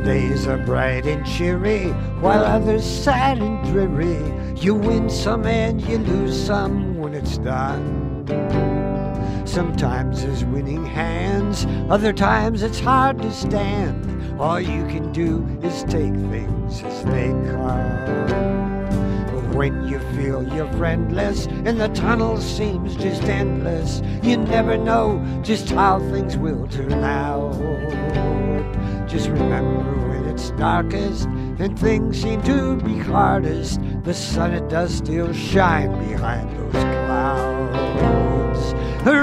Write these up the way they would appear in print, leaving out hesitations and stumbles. Some days are bright and cheery, while others sad and dreary. You win some and you lose some when it's done. Sometimes there's winning hands, other times it's hard to stand. All you can do is take things as they come. But when you feel you're friendless and the tunnel seems just endless, you never know just how things will turn out. Just remember when it's darkest and things seem to be hardest, the sun it does still shine behind those clouds.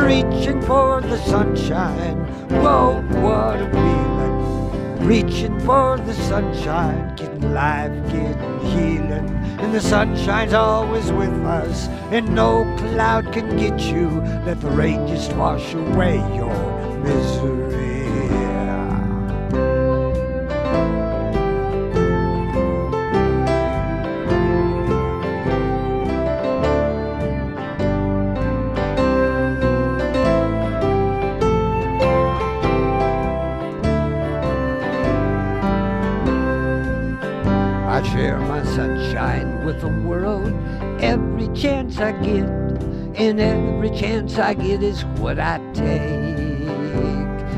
Reaching for the sunshine, whoa, what a feeling. Reaching for the sunshine, getting life, getting healing. And the sunshine's always with us, and no cloud can get you. Let the rain just wash away your misery. I share my sunshine with the world every chance I get, and every chance I get is what I take.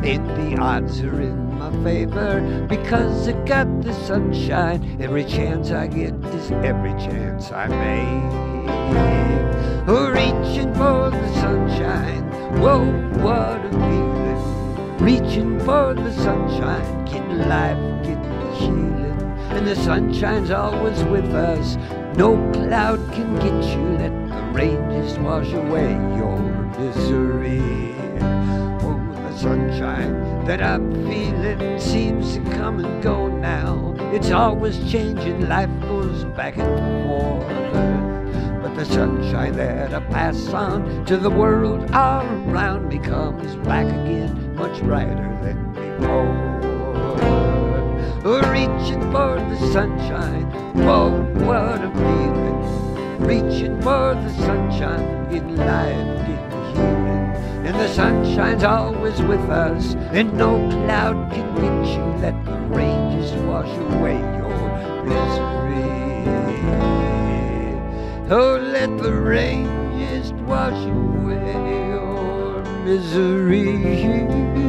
And the odds are in my favor because I got the sunshine. Every chance I get is every chance I make. Reaching for the sunshine, whoa, what a feeling. Reaching for the sunshine, getting life, getting healing. And the sunshine's always with us, no cloud can get you. Let the rain just wash away your misery. Oh, the sunshine that I'm feeling seems to come and go now. It's always changing, life goes back and forth. But the sunshine that I pass on to the world all around me comes back again, much brighter than before. Reaching for the sunshine, whoa, what a feeling. Reaching for the sunshine, getting life, getting healing. And the sunshine's always with us, and no cloud can reach you. Let the rain just wash away your misery. Oh, let the rain just wash away your misery.